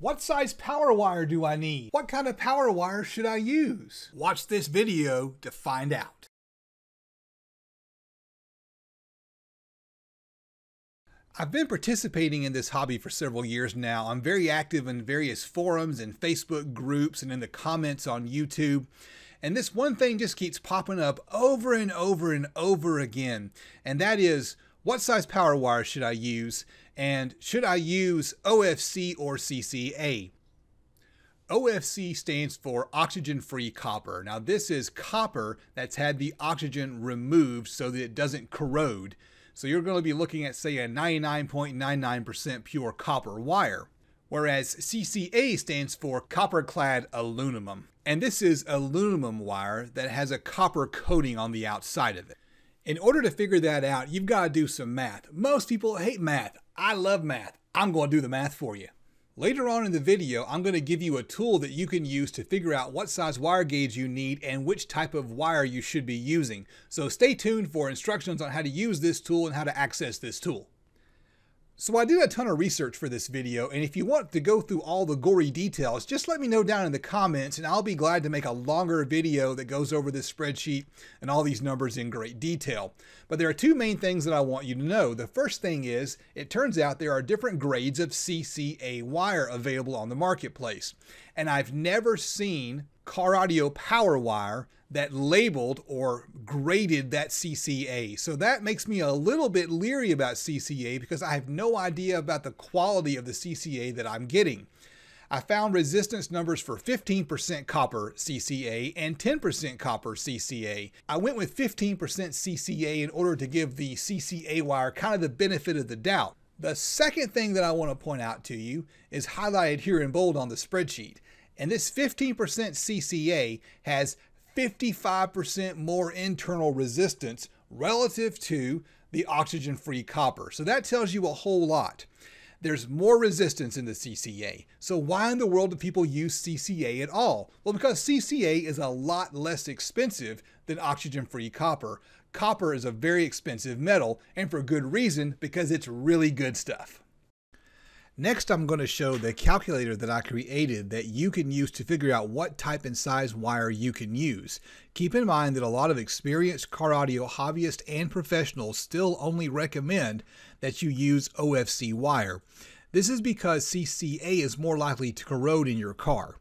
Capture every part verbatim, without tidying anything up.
What size power wire do I need? What kind of power wire should I use? Watch this video to find out. I've been participating in this hobby for several years now. I'm very active in various forums and Facebook groups and in the comments on YouTube. And this one thing just keeps popping up over and over and over again. And that is, what size power wire should I use? And should I use O F C or C C A? O F C stands for oxygen-free copper. Now this is copper that's had the oxygen removed so that it doesn't corrode. So you're going to be looking at, say, a ninety-nine point nine nine percent pure copper wire, whereas C C A stands for copper-clad aluminum. And this is aluminum wire that has a copper coating on the outside of it. In order to figure that out, you've got to do some math. Most people hate math. I love math. I'm going to do the math for you. Later on in the video, I'm going to give you a tool that you can use to figure out what size wire gauge you need and which type of wire you should be using. So stay tuned for instructions on how to use this tool and how to access this tool. So I did a ton of research for this video, and if you want to go through all the gory details, just let me know down in the comments and I'll be glad to make a longer video that goes over this spreadsheet and all these numbers in great detail. But there are two main things that I want you to know. The first thing is, it turns out there are different grades of C C A wire available on the marketplace. And I've never seen car audio power wire that labeled or graded that C C A. So that makes me a little bit leery about C C A because I have no idea about the quality of the C C A that I'm getting. I found resistance numbers for fifteen percent copper C C A and ten percent copper C C A. I went with fifteen percent C C A in order to give the C C A wire kind of the benefit of the doubt. The second thing that I want to point out to you is highlighted here in bold on the spreadsheet. And this fifteen percent C C A has fifty-five percent more internal resistance relative to the oxygen-free copper. So that tells you a whole lot. There's more resistance in the C C A. So why in the world do people use C C A at all? Well, because C C A is a lot less expensive than oxygen-free copper. Copper is a very expensive metal, and for good reason, because it's really good stuff. Next, I'm going to show the calculator that I created that you can use to figure out what type and size wire you can use. Keep in mind that a lot of experienced car audio hobbyists and professionals still only recommend that you use O F C wire. This is because C C A is more likely to corrode in your car.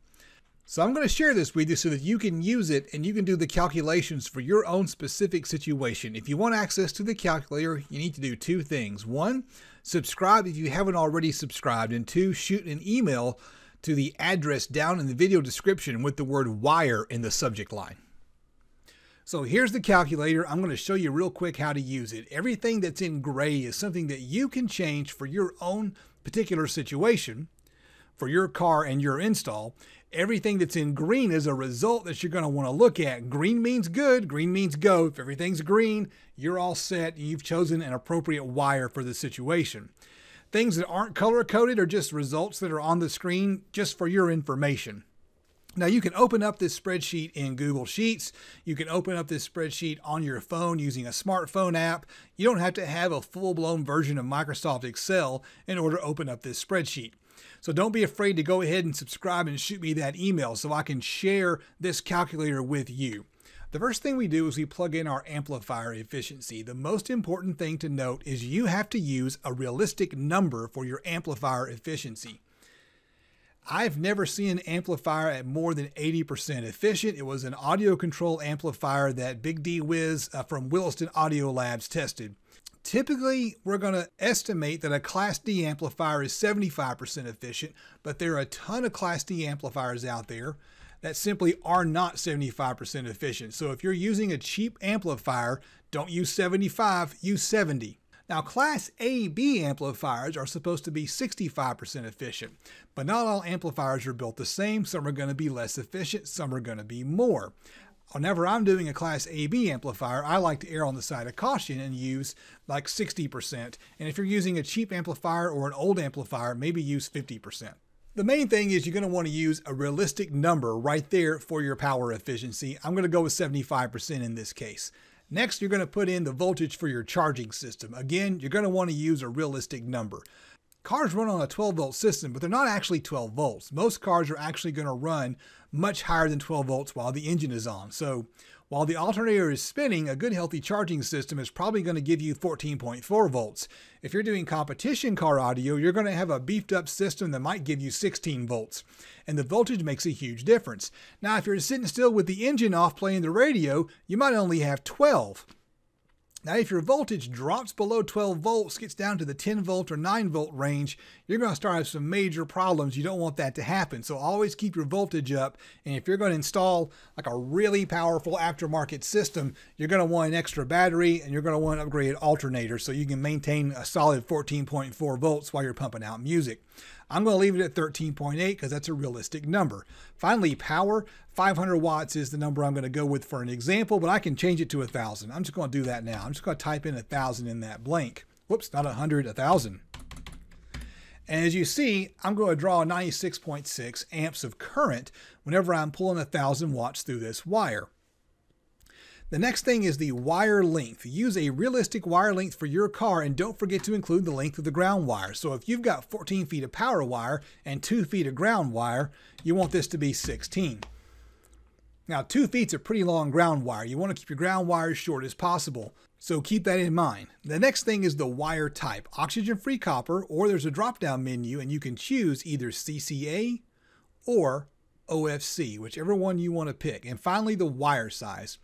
So I'm going to share this with you so that you can use it and you can do the calculations for your own specific situation. If you want access to the calculator, you need to do two things. One, subscribe if you haven't already subscribed, and two, shoot an email to the address down in the video description with the word wire in the subject line. So here's the calculator. I'm going to show you real quick how to use it. Everything that's in gray is something that you can change for your own particular situation, for your car and your install. Everything that's in green is a result that you're going to want to look at. Green means good, green means go. If everything's green, you're all set. You've chosen an appropriate wire for the situation. Things that aren't color-coded are just results that are on the screen just for your information. Now you can open up this spreadsheet in Google Sheets. You can open up this spreadsheet on your phone using a smartphone app. You don't have to have a full-blown version of Microsoft Excel in order to open up this spreadsheet. So don't be afraid to go ahead and subscribe and shoot me that email so I can share this calculator with you. The first thing we do is we plug in our amplifier efficiency. The most important thing to note is you have to use a realistic number for your amplifier efficiency. I've never seen an amplifier at more than eighty percent efficient. It was an audio control amplifier that Big D Wiz uh, from Williston Audio Labs tested. Typically, we're going to estimate that a Class D amplifier is seventy-five percent efficient, but there are a ton of Class D amplifiers out there that simply are not seventy-five percent efficient. So if you're using a cheap amplifier, don't use seventy-five, use seventy. Now, Class A B amplifiers are supposed to be sixty-five percent efficient, but not all amplifiers are built the same. Some are going to be less efficient, some are going to be more. Whenever I'm doing a Class A B amplifier, I like to err on the side of caution and use like sixty percent. And if you're using a cheap amplifier or an old amplifier, maybe use fifty percent. The main thing is you're going to want to use a realistic number right there for your power efficiency. I'm going to go with seventy-five percent in this case. Next, you're going to put in the voltage for your charging system. Again, you're going to want to use a realistic number. Cars run on a twelve volt system, but they're not actually twelve volts. Most cars are actually going to run much higher than twelve volts while the engine is on. So while the alternator is spinning, a good healthy charging system is probably going to give you fourteen point four volts. If you're doing competition car audio, you're going to have a beefed up system that might give you sixteen volts. And the voltage makes a huge difference. Now, if you're sitting still with the engine off playing the radio, you might only have twelve. Now, if your voltage drops below twelve volts, gets down to the ten volt or nine volt range, you're going to start having some major problems. You don't want that to happen. So always keep your voltage up. And if you're going to install like a really powerful aftermarket system, you're going to want an extra battery and you're going to want an upgraded alternator so you can maintain a solid fourteen point four volts while you're pumping out music. I'm going to leave it at thirteen point eight because that's a realistic number. Finally, power. five hundred watts is the number I'm going to go with for an example, but I can change it to one thousand. I'm just going to do that now. I'm just going to type in one thousand in that blank. Whoops, not one hundred, one thousand. And as you see, I'm going to draw ninety-six point six amps of current whenever I'm pulling one thousand watts through this wire. The next thing is the wire length. Use a realistic wire length for your car and don't forget to include the length of the ground wire. So if you've got fourteen feet of power wire and two feet of ground wire, you want this to be sixteen. Now, two feet's a pretty long ground wire. You want to keep your ground wire as short as possible. So keep that in mind. The next thing is the wire type, oxygen-free copper, or there's a drop-down menu and you can choose either C C A or O F C, whichever one you want to pick. And finally, the wire size.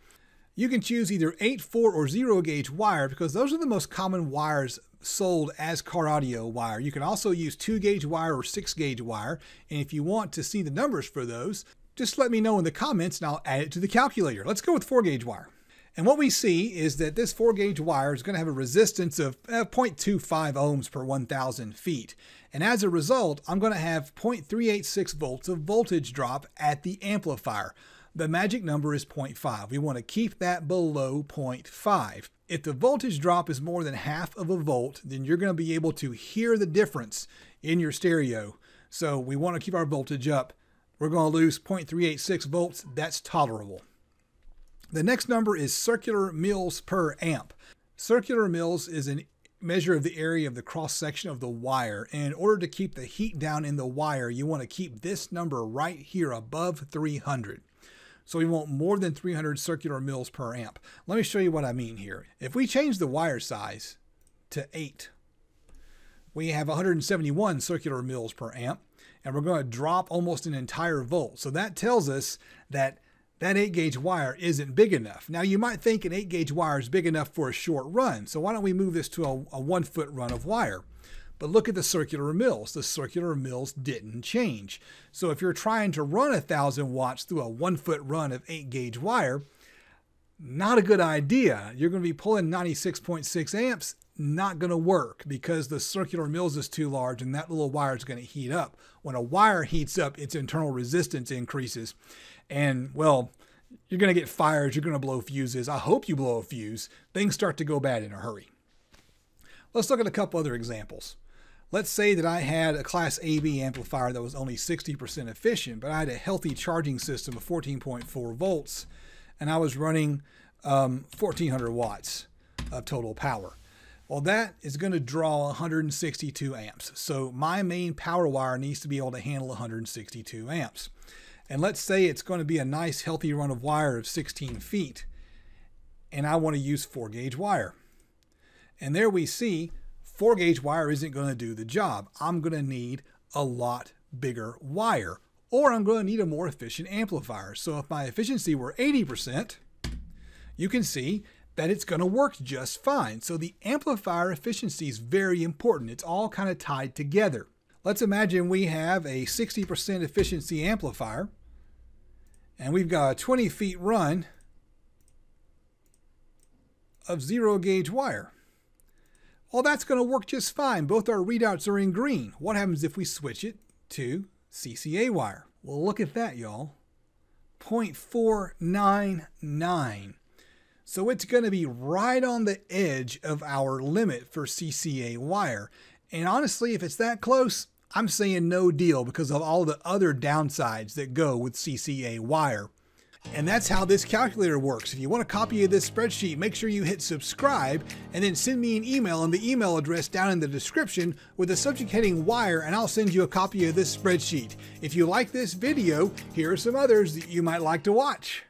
You can choose either eight, four, or zero gauge wire because those are the most common wires sold as car audio wire. You can also use two gauge wire or six gauge wire. And if you want to see the numbers for those, just let me know in the comments and I'll add it to the calculator. Let's go with four gauge wire. And what we see is that this four gauge wire is going to have a resistance of zero point two five ohms per one thousand feet. And as a result, I'm going to have zero point three eight six volts of voltage drop at the amplifier. The magic number is zero point five. We want to keep that below zero point five. If the voltage drop is more than half of a volt, then you're going to be able to hear the difference in your stereo. So we want to keep our voltage up. We're going to lose zero point three eight six volts. That's tolerable. The next number is circular mils per amp. Circular mils is an measure of the area of the cross section of the wire. And in order to keep the heat down in the wire, you want to keep this number right here above three hundred. So we want more than three hundred circular mils per amp. Let me show you what I mean here. If we change the wire size to eight, we have one hundred seventy-one circular mils per amp, and we're going to drop almost an entire volt. So that tells us that that eight gauge wire isn't big enough. Now you might think an eight gauge wire is big enough for a short run. So why don't we move this to a, a one foot run of wire? But look at the circular mils. The circular mils didn't change. So if you're trying to run a thousand watts through a one foot run of eight gauge wire, not a good idea. You're going to be pulling ninety-six point six amps, not going to work because the circular mils is too large and that little wire is going to heat up. When a wire heats up, its internal resistance increases. And well, you're going to get fires. You're going to blow fuses. I hope you blow a fuse. Things start to go bad in a hurry. Let's look at a couple other examples. Let's say that I had a Class A B amplifier that was only sixty percent efficient, but I had a healthy charging system of fourteen point four volts, and I was running um, fourteen hundred watts of total power. Well, that is going to draw one hundred sixty-two amps. So my main power wire needs to be able to handle one hundred sixty-two amps. And let's say it's going to be a nice healthy run of wire of sixteen feet, and I want to use four gauge wire. And there we see four gauge wire isn't going to do the job. I'm going to need a lot bigger wire, or I'm going to need a more efficient amplifier. So if my efficiency were eighty percent, you can see that it's going to work just fine. So the amplifier efficiency is very important. It's all kind of tied together. Let's imagine we have a sixty percent efficiency amplifier and we've got a twenty feet run of zero gauge wire. Well, that's going to work just fine. Both our readouts are in green. What happens if we switch it to C C A wire? Well, look at that, y'all. zero point four nine nine. So it's going to be right on the edge of our limit for C C A wire. And honestly, if it's that close, I'm saying no deal because of all the other downsides that go with C C A wire. And that's how this calculator works. If you want a copy of this spreadsheet, make sure you hit subscribe and then send me an email on the email address down in the description with the subject heading wire, and I'll send you a copy of this spreadsheet. If you like this video, here are some others that you might like to watch.